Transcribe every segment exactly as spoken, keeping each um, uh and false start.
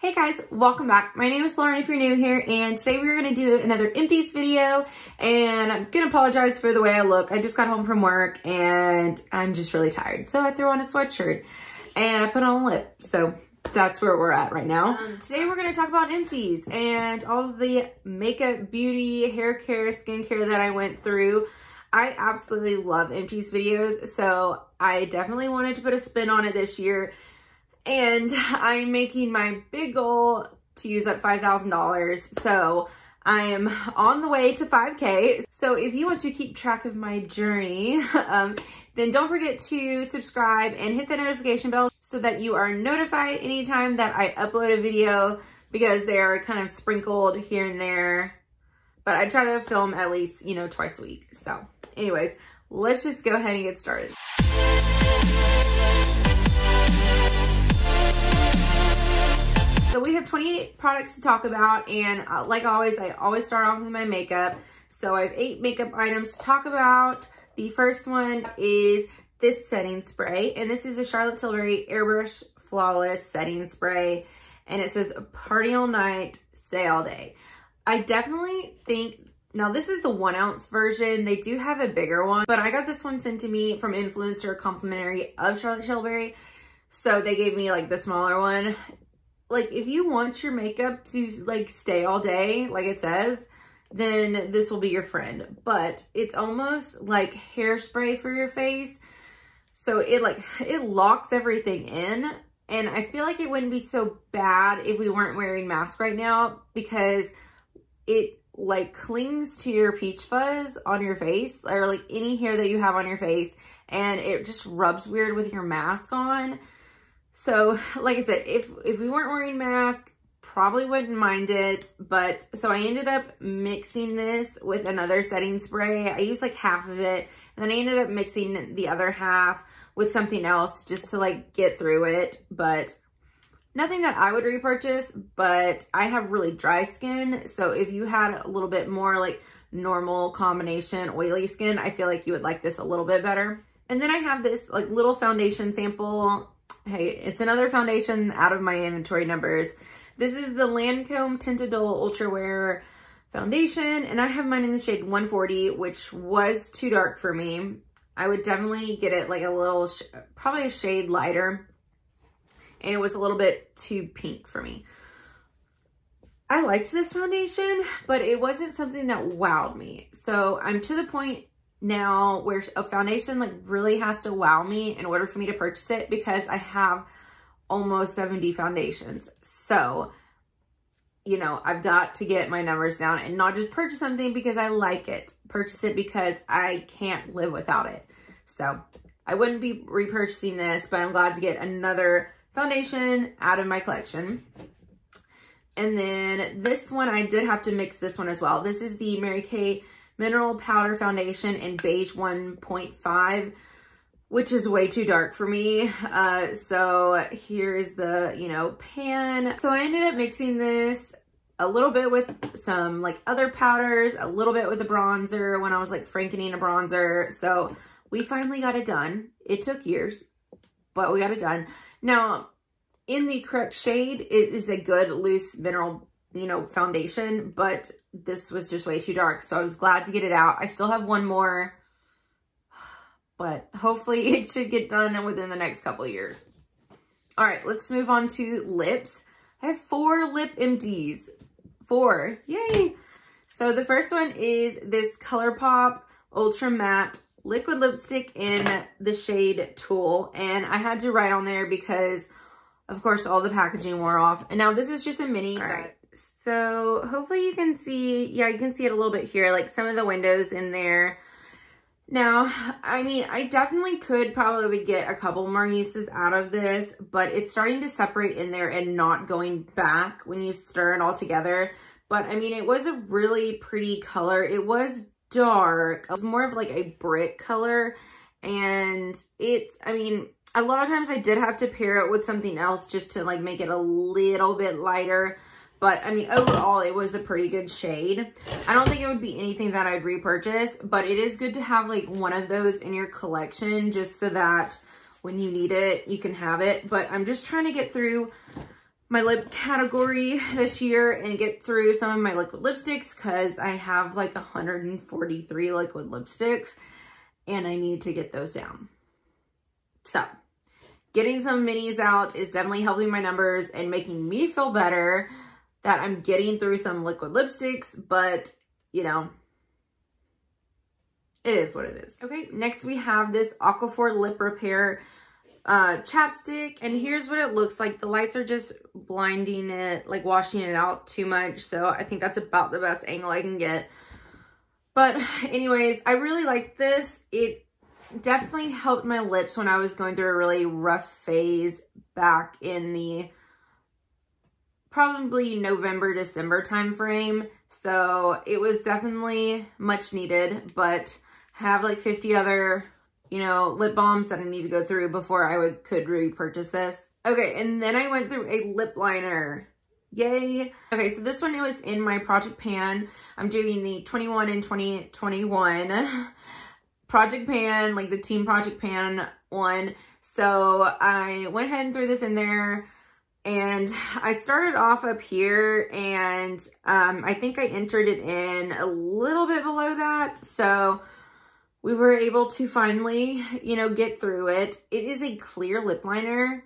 Hey guys, welcome back. My name is Lauren if you're new here, and today we're gonna do another empties video, and I'm gonna apologize for the way I look. I just got home from work and I'm just really tired. So I threw on a sweatshirt and I put on a lip. So that's where we're at right now. Um, today we're gonna talk about empties and all the makeup, beauty, hair care, skincare that I went through. I absolutely love empties videos. So I definitely wanted to put a spin on it this year. And I'm making my big goal to use up five thousand dollars. So I am on the way to five K. So if you want to keep track of my journey, um, then don't forget to subscribe and hit the notification bell so that you are notified anytime that I upload a video, because they are kind of sprinkled here and there. But I try to film at least, you know, twice a week. So anyways, let's just go ahead and get started. So we have twenty-eight products to talk about, and uh, like always, I always start off with my makeup. So I have eight makeup items to talk about. The first one is this setting spray, and this is the Charlotte Tilbury Airbrush Flawless Setting Spray, and it says party all night, stay all day. I definitely think, now this is the one ounce version. They do have a bigger one, but I got this one sent to me from Influencer Complimentary of Charlotte Tilbury. So they gave me like the smaller one. Like, if you want your makeup to, like, stay all day, like it says, then this will be your friend. But it's almost like hairspray for your face. So it, like, it locks everything in. And I feel like it wouldn't be so bad if we weren't wearing masks right now, because it, like, clings to your peach fuzz on your face, or, like, any hair that you have on your face. And it just rubs weird with your mask on. So, like I said, if, if we weren't wearing masks, probably wouldn't mind it. But, so I ended up mixing this with another setting spray. I used like half of it. And then I ended up mixing the other half with something else just to like get through it. But nothing that I would repurchase, but I have really dry skin. So if you had a little bit more like normal combination oily skin, I feel like you would like this a little bit better. And then I have this like little foundation sample. Hey, it's another foundation out of my inventory numbers. This is the Lancome Teint Idole Ultra Wear foundation, and I have mine in the shade one forty, which was too dark for me. I would definitely get it like a little, sh probably a shade lighter, and it was a little bit too pink for me. I liked this foundation, but it wasn't something that wowed me. So I'm to the point now where a foundation like really has to wow me in order for me to purchase it, because I have almost seventy foundations. So, you know, I've got to get my numbers down and not just purchase something because I like it. Purchase it because I can't live without it. So I wouldn't be repurchasing this, but I'm glad to get another foundation out of my collection. And then this one, I did have to mix this one as well. This is the Mary Kay Mineral Powder Foundation in beige one point five, which is way too dark for me. Uh, so here is the, you know, pan. So I ended up mixing this a little bit with some like other powders, a little bit with a bronzer when I was like frankening a bronzer. So we finally got it done. It took years, but we got it done. Now in the correct shade, it is a good loose mineral, you know, foundation, but this was just way too dark. So I was glad to get it out. I still have one more, but hopefully it should get done within the next couple of years. All right, let's move on to lips. I have four lip empties. Four, yay. So the first one is this ColourPop Ultra Matte Liquid Lipstick in the shade Tulle. And I had to write on there because of course all the packaging wore off. And now this is just a mini. All right. So hopefully you can see, yeah, you can see it a little bit here, like some of the windows in there. Now, I mean, I definitely could probably get a couple more uses out of this, but it's starting to separate in there and not going back when you stir it all together. But I mean, it was a really pretty color. It was dark. It was more of like a brick color. And it's, I mean, a lot of times I did have to pair it with something else just to like make it a little bit lighter. But I mean, overall, it was a pretty good shade. I don't think it would be anything that I'd repurchase, but it is good to have like one of those in your collection just so that when you need it, you can have it. But I'm just trying to get through my lip category this year and get through some of my liquid lipsticks, because I have like one hundred forty-three liquid lipsticks and I need to get those down. So getting some minis out is definitely helping my numbers and making me feel better that I'm getting through some liquid lipsticks, but you know, it is what it is. Okay, next we have this Aquaphor Lip Repair uh chapstick, and here's what it looks like. The lights are just blinding it, like washing it out too much, so I think that's about the best angle I can get. But anyways, I really like this. It definitely helped my lips when I was going through a really rough phase back in the probably November, December time frame, so it was definitely much needed. But I have like fifty other, you know, lip balms that I need to go through before I would could repurchase this. Okay, and then I went through a lip liner. Yay! Okay, so this one, it was in my Project Pan. I'm doing the twenty-one and twenty twenty-one Project Pan, like the Team Project Pan one. So I went ahead and threw this in there, and I started off up here, and um, I think I entered it in a little bit below that. So we were able to finally, you know, get through it. It is a clear lip liner,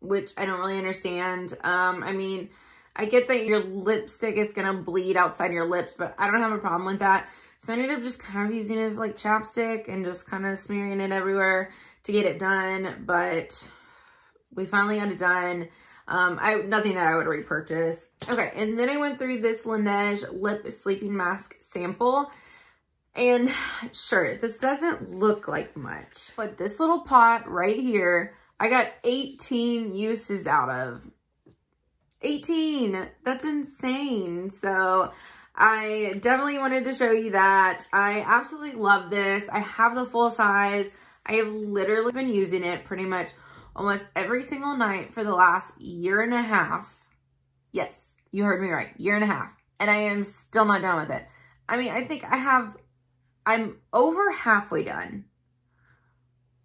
which I don't really understand. Um, I mean, I get that your lipstick is going to bleed outside your lips, but I don't have a problem with that. So I ended up just kind of using it as like chapstick and just kind of smearing it everywhere to get it done. But we finally got it done. Um, I nothing that I would repurchase. Okay, and then I went through this Laneige Lip Sleeping Mask sample. And sure, this doesn't look like much, but this little pot right here, I got eighteen uses out of. eighteen, that's insane. So I definitely wanted to show you that. I absolutely love this. I have the full size. I have literally been using it pretty much almost every single night for the last year and a half. Yes, you heard me right, year and a half. And I am still not done with it. I mean, I think I have I'm over halfway done,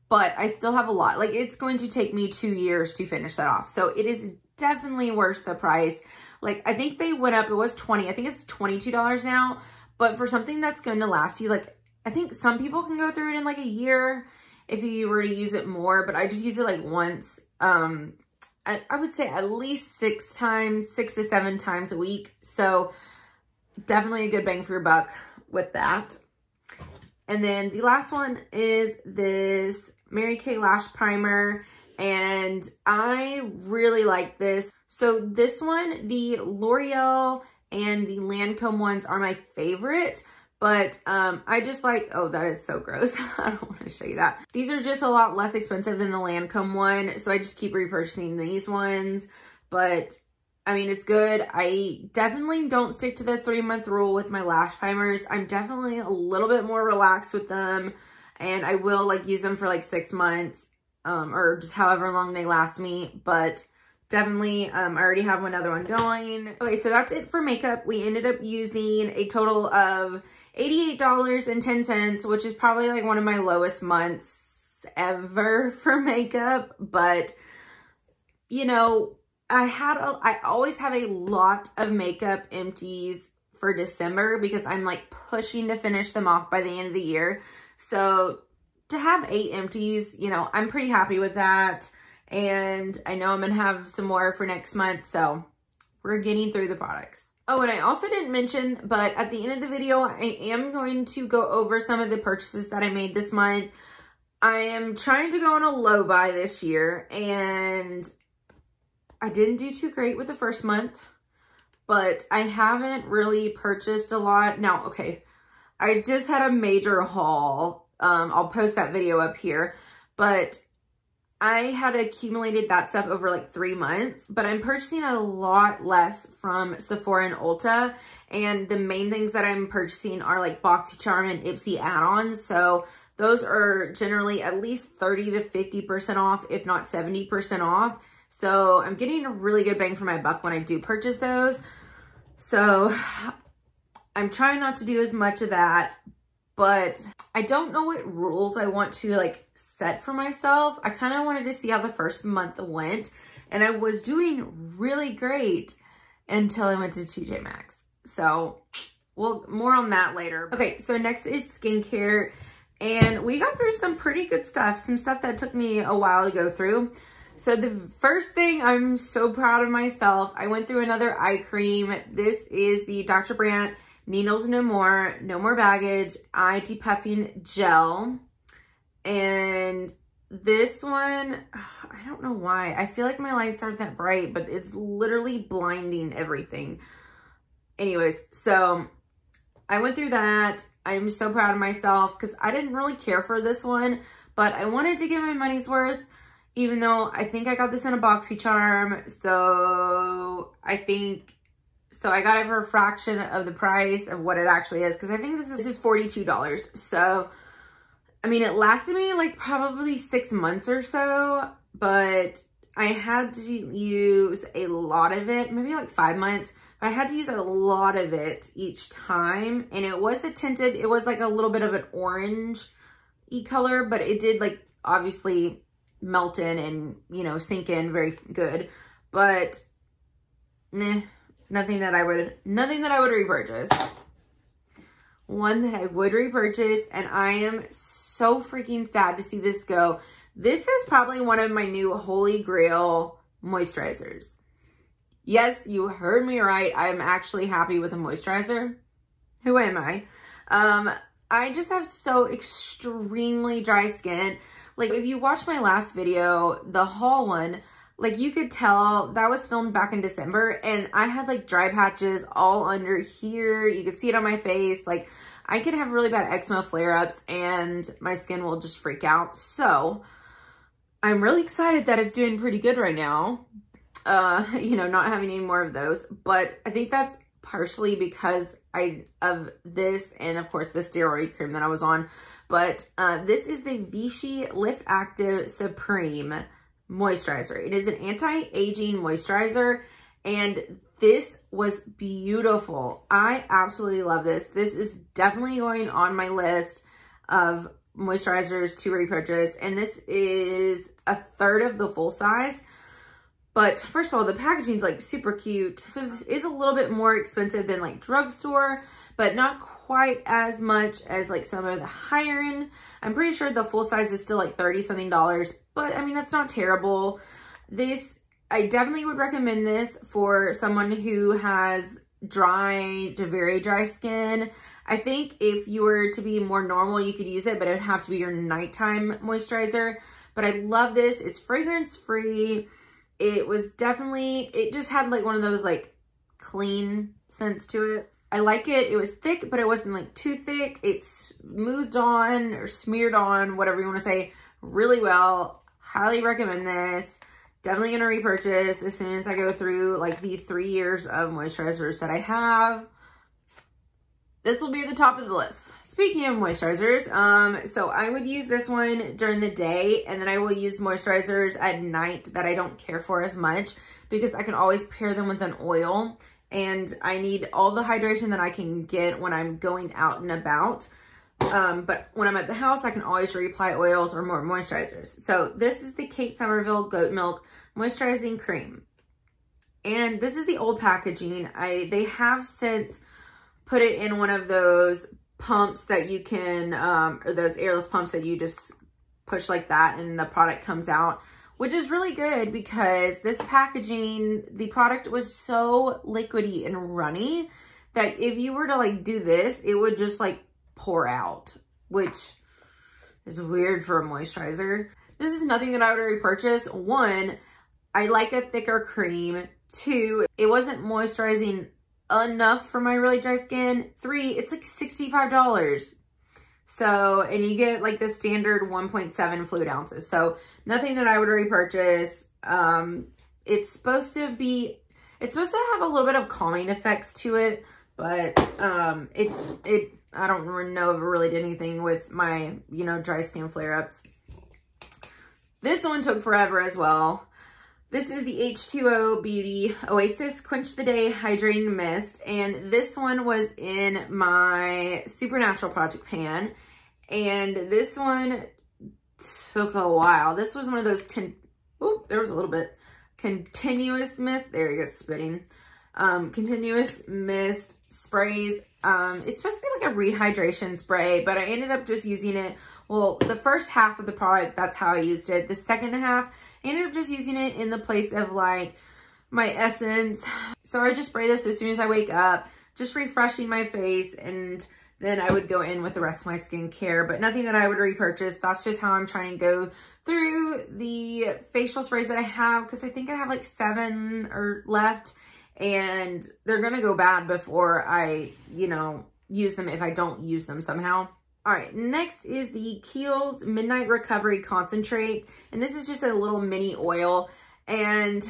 but I still have a lot. Like, it's going to take me two years to finish that off. So it is definitely worth the price. Like, I think they went up, it was twenty dollars. I think it's twenty-two dollars now, but for something that's going to last you, like, I think some people can go through it in like a year if you were to use it more, but I just use it like once. Um, I, I would say at least six times, six to seven times a week. So definitely a good bang for your buck with that. And then the last one is this Mary Kay Lash Primer, and I really like this. So this one, the L'Oreal and the Lancome ones are my favorite, but um, I just like, oh, that is so gross. I don't want to show you that. These are just a lot less expensive than the Lancome one, so I just keep repurchasing these ones, but I mean, it's good. I definitely don't stick to the three-month rule with my lash primers. I'm definitely a little bit more relaxed with them, and I will, like, use them for, like, six months um, or just however long they last me, but definitely, um, I already have another one going. Okay, so that's it for makeup. We ended up using a total of eighty-eight dollars and ten cents, which is probably, like, one of my lowest months ever for makeup, but, you know, I had, a, I always have a lot of makeup empties for December because I'm like pushing to finish them off by the end of the year. So to have eight empties, you know, I'm pretty happy with that. And I know I'm gonna have some more for next month. So we're getting through the products. Oh, and I also didn't mention, but at the end of the video, I am going to go over some of the purchases that I made this month. I am trying to go on a low buy this year, and I didn't do too great with the first month, but I haven't really purchased a lot. Now, okay, I just had a major haul. Um, I'll post that video up here, but I had accumulated that stuff over like three months, but I'm purchasing a lot less from Sephora and Ulta, and the main things that I'm purchasing are like BoxyCharm and Ipsy add-ons, so those are generally at least thirty to fifty percent off, if not seventy percent off. So I'm getting a really good bang for my buck when I do purchase those. So I'm trying not to do as much of that, but I don't know what rules I want to like set for myself. I kind of wanted to see how the first month went And I was doing really great until I went to T J Maxx. So, well, more on that later. Okay, so next is skincare. And we got through some pretty good stuff. Some stuff that took me a while to go through. So the first thing, I'm so proud of myself. I went through another eye cream. This is the Doctor Brandt Needles No More, No More Baggage Eye Depuffing Gel. And this one, I don't know why. I feel like my lights aren't that bright, but it's literally blinding everything. Anyways, so I went through that. I'm so proud of myself because I didn't really care for this one, but I wanted to get my money's worth, even though I think I got this in a BoxyCharm. So I think, so I got it for a fraction of the price of what it actually is, because I think this is just forty-two dollars. So, I mean, it lasted me like probably six months or so, but I had to use a lot of it, maybe like five months. But I had to use a lot of it each time, and it was a tinted, it was like a little bit of an orange-y color, but it did like obviously melt in and, you know, sink in very good, but meh, nothing that I would, nothing that I would repurchase. One that I would repurchase, and I am so freaking sad to see this go. This is probably one of my new holy grail moisturizers. Yes, you heard me right. I'm actually happy with a moisturizer. Who am I? Um, I just have so extremely dry skin. Like, if you watched my last video, the haul one, like, you could tell that was filmed back in December, and I had like dry patches all under here. You could see it on my face. Like, I could have really bad eczema flare-ups and my skin will just freak out. So I'm really excited that it's doing pretty good right now. Uh, you know, not having any more of those, but I think that's partially because I, of this, and of course the steroid cream that I was on, but, uh, this is the Vichy LiftActiv Supreme moisturizer. It is an anti-aging moisturizer, and this was beautiful. I absolutely love this. This is definitely going on my list of moisturizers to repurchase, and this is a third of the full size. But first of all, the packaging is like super cute. So this is a little bit more expensive than like drugstore, but not quite as much as like some of the higher end. I'm pretty sure the full size is still like thirty something dollars, but I mean, that's not terrible. This, I definitely would recommend this for someone who has dry to very dry skin. I think if you were to be more normal, you could use it, but it would have to be your nighttime moisturizer. But I love this. It's fragrance free. It was definitely, it just had like one of those like clean scents to it. I like it. It was thick, but it wasn't like too thick. It smoothed on or smeared on, whatever you want to say, really well. Highly recommend this. Definitely going to repurchase as soon as I go through like the three years of moisturizers that I have. This will be at the top of the list. Speaking of moisturizers, um, so I would use this one during the day, and then I will use moisturizers at night that I don't care for as much, because I can always pair them with an oil, and I need all the hydration that I can get when I'm going out and about. Um, but when I'm at the house, I can always reapply oils or more moisturizers. So this is the Kate Somerville Goat Milk Moisturizing Cream. And this is the old packaging. I They have since put it in one of those pumps that you can, um, or those airless pumps that you just push like that and the product comes out, which is really good because this packaging, the product was so liquidy and runny that if you were to like do this, it would just like pour out, which is weird for a moisturizer. This is nothing that I would repurchase. One, I like a thicker cream. Two, it wasn't moisturizing enough for my really dry skin. Three, it's like sixty-five dollars. So, and you get like the standard one point seven fluid ounces. So nothing that I would repurchase. Um, it's supposed to be, it's supposed to have a little bit of calming effects to it, but um, it, it, I don't know if it really did anything with my, you know, dry skin flare-ups. This one took forever as well. This is the H two O Beauty Oasis Quench the Day Hydrating Mist. And this one was in my Supernatural Project Pan. And this one took a while. This was one of those, con- oop, there was a little bit. continuous mist. There you go, spitting. Um, continuous mist sprays. Um, it's supposed to be like a rehydration spray, but I ended up just using it. Well, the first half of the product, that's how I used it. The second half, I ended up just using it in the place of like my essence. So I just spray this as soon as I wake up, just refreshing my face, and then I would go in with the rest of my skincare, but nothing that I would repurchase. That's just how I'm trying to go through the facial sprays that I have, because I think I have like seven or left, and they're gonna go bad before I, you know, use them if I don't use them somehow. All right, next is the Kiehl's Midnight Recovery Concentrate, and this is just a little mini oil, and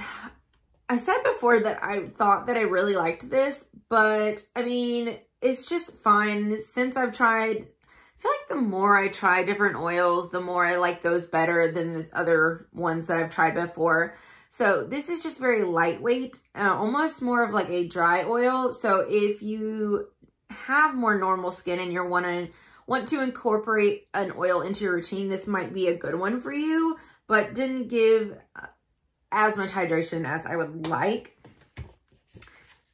I said before that I thought that I really liked this, but I mean, it's just fine. Since I've tried, I feel like the more I try different oils, the more I like those better than the other ones that I've tried before. So this is just very lightweight, uh, almost more of like a dry oil. So if you have more normal skin and you want to want to incorporate an oil into your routine, this might be a good one for you, but didn't give as much hydration as I would like.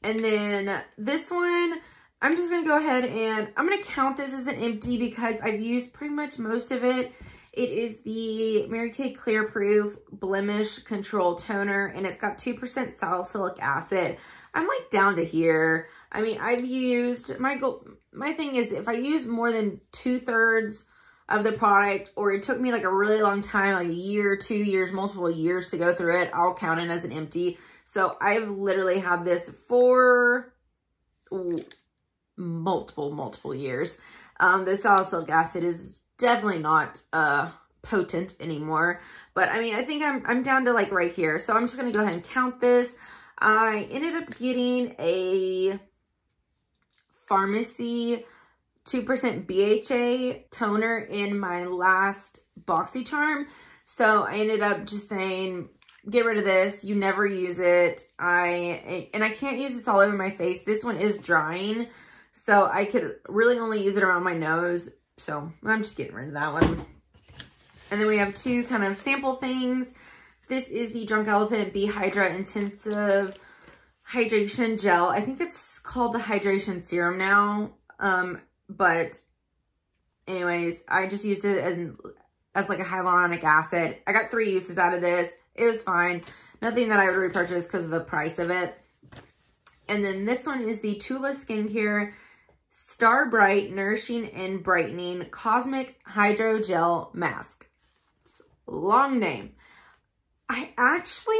And then this one, I'm just going to go ahead and I'm going to count this as an empty because I've used pretty much most of it. It is the Mary Kay Clearproof Blemish Control Toner, and it's got two percent salicylic acid. I'm like down to here. I mean, I've used, my goal, my thing is if I use more than two thirds of the product, or it took me like a really long time, like a year, two years, multiple years to go through it, I'll count it as an empty. So I've literally had this for... Ooh, multiple, multiple years. Um, the salicylic acid is definitely not uh, potent anymore, but I mean, I think I'm, I'm down to like right here. So I'm just going to go ahead and count this. I ended up getting a pharmacy two percent B H A toner in my last BoxyCharm. So I ended up just saying, get rid of this. You never use it. I, and I can't use this all over my face. This one is drying, so I could really only use it around my nose. So I'm just getting rid of that one. And then we have two kind of sample things. This is the Drunk Elephant B-Hydra Intensive Hydration Gel. I think it's called the Hydration Serum now. Um, but anyways, I just used it as, as like a hyaluronic acid. I got three uses out of this. It was fine. Nothing that I would repurchase because of the price of it. And then this one is the Tula Skincare Star Bright Nourishing and Brightening Cosmic Hydro Gel Mask. It's a long name. I actually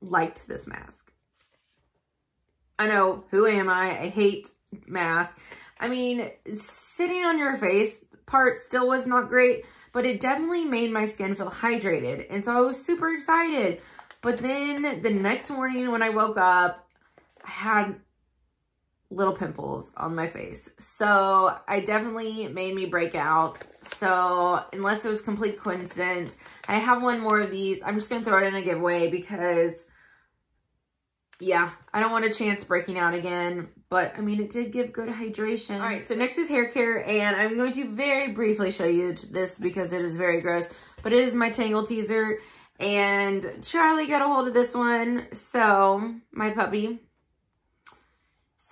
liked this mask. I know, who am I? I hate masks. I mean, sitting on your face part still was not great, but it definitely made my skin feel hydrated. And so I was super excited. But then the next morning when I woke up, I had little pimples on my face. So I definitely made me break out. So unless it was complete coincidence, I have one more of these. I'm just going to throw it in a giveaway because, yeah, I don't want a chance breaking out again. But I mean, it did give good hydration. All right, so next is hair care. And I'm going to very briefly show you this because it is very gross. But it is my Tangle Teezer. And Charlie got a hold of this one. So my puppy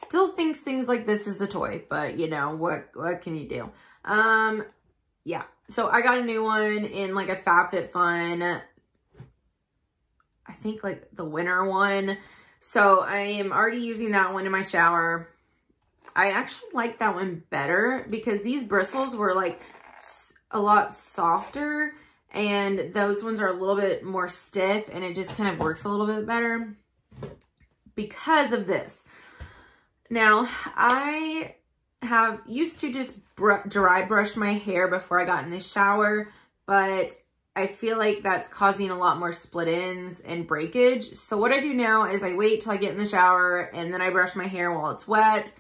still thinks things like this is a toy, but you know, what what can you do? Um, yeah, so I got a new one in like a FabFitFun, I think like the winter one. So I am already using that one in my shower. I actually like that one better because these bristles were like a lot softer and those ones are a little bit more stiff and it just kind of works a little bit better because of this. Now, I have used to just br dry brush my hair before I got in the shower, but I feel like that's causing a lot more split ends and breakage. So what I do now is I wait till I get in the shower and then I brush my hair while it's wet.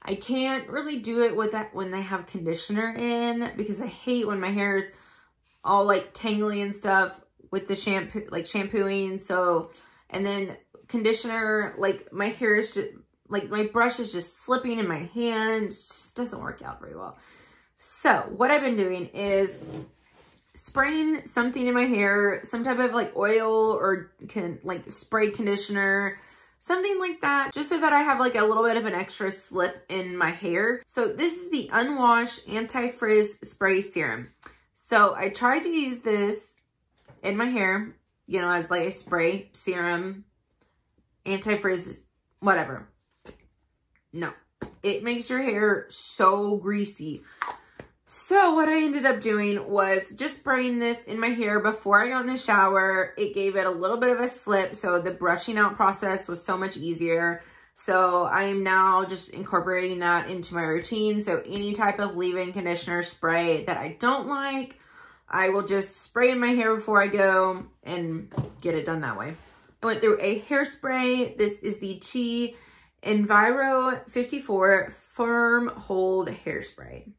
I can't really do it with that when they have conditioner in because I hate when my hair is all like tangly and stuff with the shampoo, like shampooing. So, and then conditioner, like my hair is just, like my brush is just slipping in my hand. It just doesn't work out very well. So what I've been doing is spraying something in my hair, some type of like oil or can like spray conditioner, something like that, just so that I have like a little bit of an extra slip in my hair. So this is the Unwash Anti-Frizz Spray Serum. So I tried to use this in my hair, you know, as like a spray serum, anti-frizz, whatever. No, it makes your hair so greasy. So what I ended up doing was just spraying this in my hair before I got in the shower. It gave it a little bit of a slip, so the brushing out process was so much easier. So I am now just incorporating that into my routine. So any type of leave-in conditioner spray that I don't like, I will just spray in my hair before I go and get it done that way. I went through a hairspray. This is the Chi Enviro fifty-four Firm Hold Hairspray.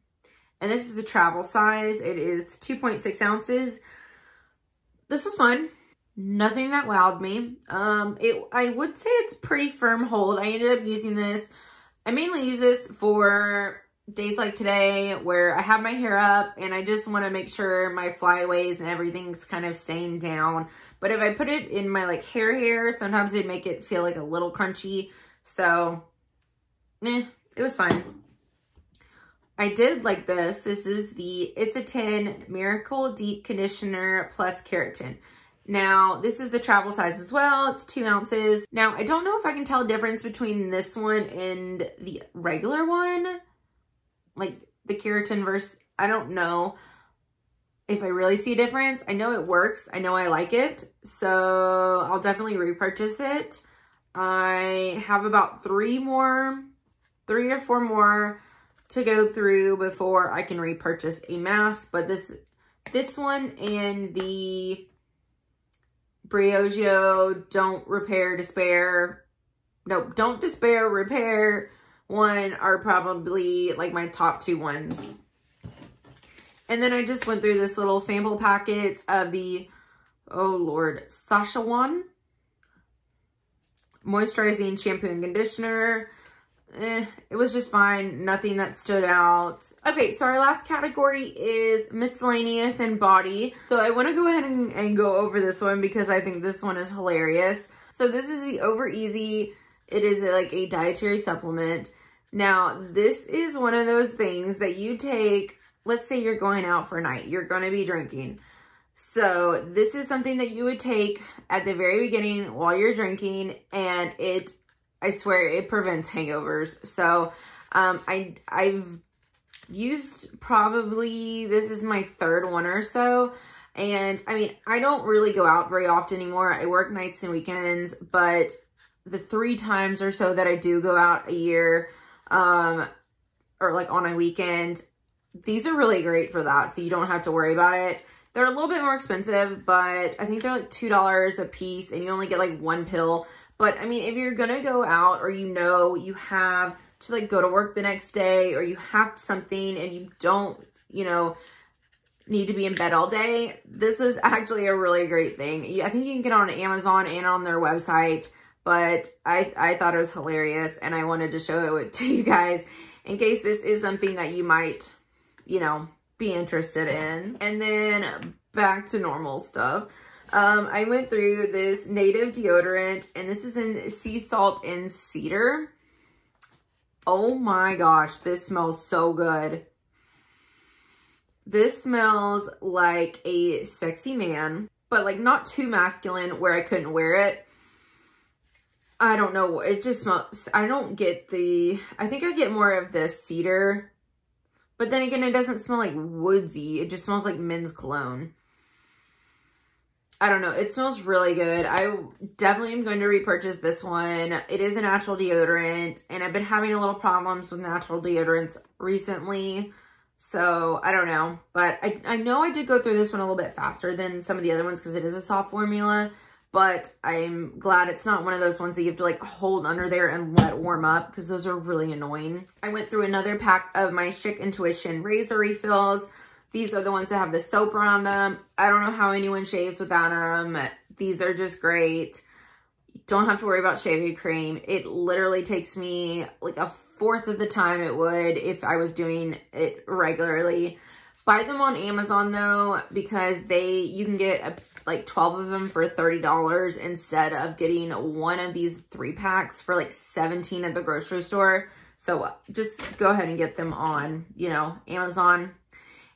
And this is the travel size. It is two point six ounces. This was fun. Nothing that wowed me. Um, it, I would say it's pretty firm hold. I ended up using this. I mainly use this for days like today where I have my hair up and I just want to make sure my flyaways and everything's kind of staying down. But if I put it in my like hair hair, sometimes it'd make it feel like a little crunchy. So, eh, it was fun. I did like this. This is the It's a ten Miracle Deep Conditioner Plus Keratin. Now, this is the travel size as well. It's two ounces. Now, I don't know if I can tell a difference between this one and the regular one. Like the keratin versus, I don't know if I really see a difference. I know it works. I know I like it. So I'll definitely repurchase it. I have about three more, three or four more to go through before I can repurchase a mask. But this this one and the Briogeo Don't Repair, Despair, nope, Don't Despair, Repair one are probably like my top two ones. And then I just went through this little sample packets of the, oh Lord, Sasha One Moisturizing Shampoo and Conditioner. Eh, it was just fine. Nothing that stood out. Okay, so our last category is miscellaneous and body. So I want to go ahead and, and go over this one because I think this one is hilarious. So this is the Over Easy. It is a, like a dietary supplement. Now, this is one of those things that you take, let's say you're going out for a night. You're going to be drinking. So this is something that you would take at the very beginning while you're drinking, and it, I swear, it prevents hangovers. So um, I, I've used probably, this is my third one or so. And I mean, I don't really go out very often anymore. I work nights and weekends, but the three times or so that I do go out a year um, or like on a weekend, these are really great for that. So you don't have to worry about it. They're a little bit more expensive, but I think they're like two dollars a piece and you only get like one pill. But I mean, if you're gonna go out or you know you have to like go to work the next day or you have something and you don't, you know, need to be in bed all day, this is actually a really great thing. I think you can get it on Amazon and on their website, but I, I thought it was hilarious and I wanted to show it to you guys in case this is something that you might, you know, be interested in. And then back to normal stuff. Um, I went through this native deodorant, and this is in sea salt and cedar. Oh my gosh, this smells so good. This smells like a sexy man, but like not too masculine where I couldn't wear it. I don't know. It just smells, I don't get the, I think I get more of the cedar, but then again, it doesn't smell like woodsy. It just smells like men's cologne. I don't know. It smells really good. I definitely am going to repurchase this one. It is a natural deodorant, and I've been having a little problems with natural deodorants recently. So I don't know, but I, I know I did go through this one a little bit faster than some of the other ones because it is a soft formula, but I'm glad it's not one of those ones that you have to like hold under there and let warm up because those are really annoying. I went through another pack of my Chic Intuition razor refills. These are the ones that have the soap around them. I don't know how anyone shaves without them. These are just great. You don't have to worry about shaving cream. It literally takes me like a fourth of the time it would if I was doing it regularly. Buy them on Amazon though, because they you can get a, like twelve of them for thirty dollars instead of getting one of these three packs for like seventeen at the grocery store. So just go ahead and get them on, you know, Amazon.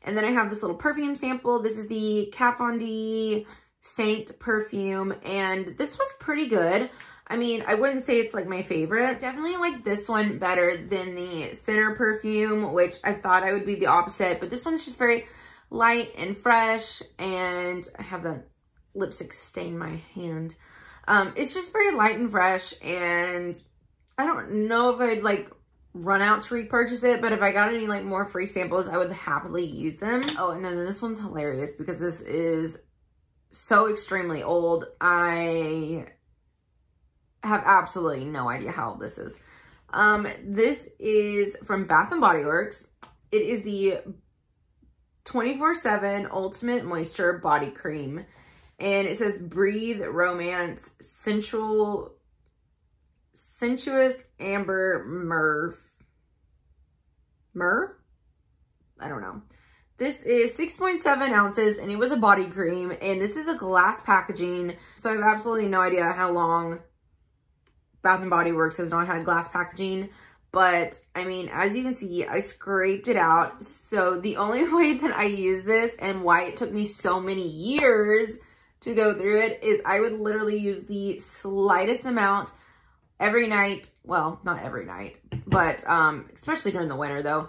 And then I have this little perfume sample. This is the Kat Von D Saint perfume, and this was pretty good. I mean, I wouldn't say it's like my favorite. Definitely like this one better than the Center perfume, which I thought I would be the opposite, but this one's just very light and fresh, and I have the lipstick stain my hand. Um, it's just very light and fresh, and I don't know if I'd like run out to repurchase it, but if I got any like more free samples, I would happily use them. Oh, and then this one's hilarious because this is so extremely old. I have absolutely no idea how old this is. Um, this is from Bath and Body Works. It is the twenty-four seven Ultimate Moisture Body Cream. And it says, breathe romance, sensual, sensuous amber myrrh. Myrrh? I don't know. This is six point seven ounces, and it was a body cream. And this is a glass packaging. So I have absolutely no idea how long Bath and Body Works has not had glass packaging, but I mean, as you can see, I scraped it out. So the only way that I use this and why it took me so many years to go through it is I would literally use the slightest amount every night. Well, not every night, but um, especially during the winter though,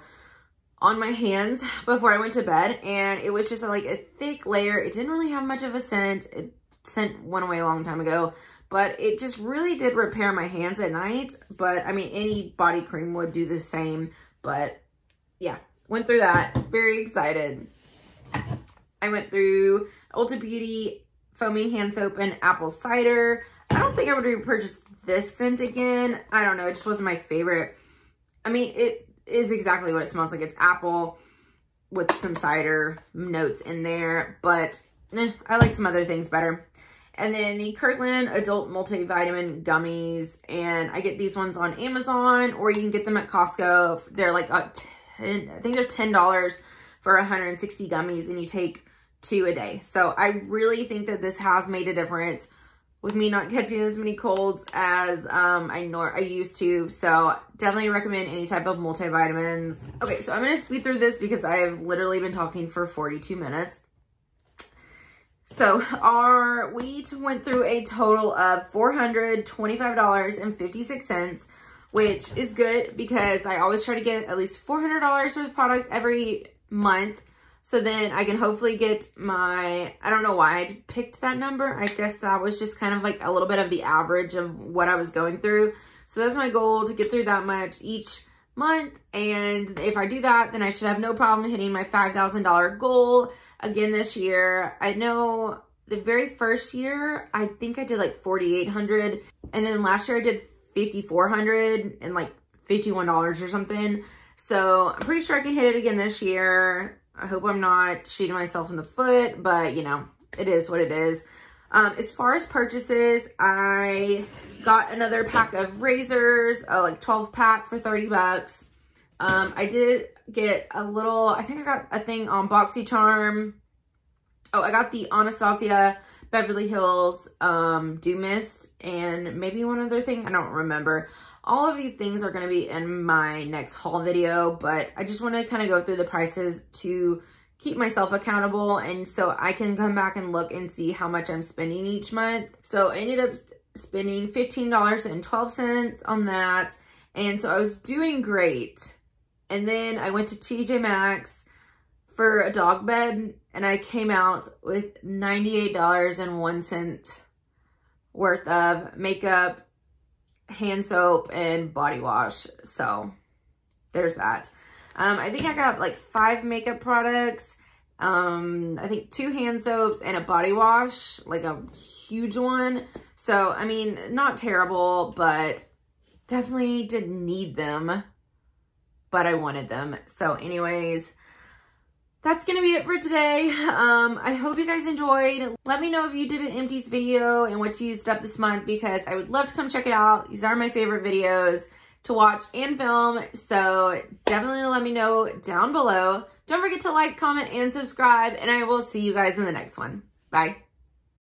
on my hands before I went to bed. And it was just like a thick layer. It didn't really have much of a scent. It scent went away a long time ago. But it just really did repair my hands at night. But, I mean, any body cream would do the same. But, yeah. Went through that. Very excited. I went through Ulta Beauty Foaming Hand Soap and Apple Cider. I don't think I would repurchase this scent again. I don't know. It just wasn't my favorite. I mean, it is exactly what it smells like. It's apple with some cider notes in there. But, eh, I like some other things better. And then the Kirkland Adult Multivitamin Gummies. And I get these ones on Amazon, or you can get them at Costco. They're like, a ten, I think they're ten dollars for one hundred sixty gummies, and you take two a day. So I really think that this has made a difference with me not catching as many colds as um, I, nor I used to. So definitely recommend any type of multivitamins. Okay, so I'm going to speed through this because I have literally been talking for forty-two minutes. So our, we went through a total of four hundred twenty-five dollars and fifty-six cents, which is good because I always try to get at least four hundred dollars worth of product every month. So then I can hopefully get my, I don't know why I picked that number. I guess that was just kind of like a little bit of the average of what I was going through. So that's my goal, to get through that much each month. And if I do that, then I should have no problem hitting my five thousand dollar goal again this year. I know the very first year, I think I did like forty-eight hundred, and then last year I did fifty-four hundred and like fifty-one dollars or something. So I'm pretty sure I can hit it again this year. I hope I'm not shooting myself in the foot, but you know, it is what it is. Um, as far as purchases, I got another pack of razors, uh, like twelve pack for thirty bucks. Um, I did get a little, I think I got a thing on BoxyCharm. Oh, I got the Anastasia Beverly Hills um, Dew Mist, and maybe one other thing. I don't remember. All of these things are going to be in my next haul video, but I just want to kind of go through the prices to keep myself accountable, and so I can come back and look and see how much I'm spending each month. So I ended up spending fifteen dollars and twelve cents on that, and so I was doing great. And then I went to T J Maxx for a dog bed, and I came out with ninety-eight dollars and one cent worth of makeup, hand soap, and body wash. So there's that. Um, I think I got like five makeup products. Um, I think two hand soaps and a body wash, like a huge one. So, I mean, not terrible, but definitely didn't need them, but I wanted them. So anyways, that's going to be it for today. Um, I hope you guys enjoyed. Let me know if you did an empties video and what you used up this month, because I would love to come check it out. These are my favorite videos. to watch and film. So definitely let me know down below. Don't forget to like, comment, and subscribe, and I will see you guys in the next one. Bye.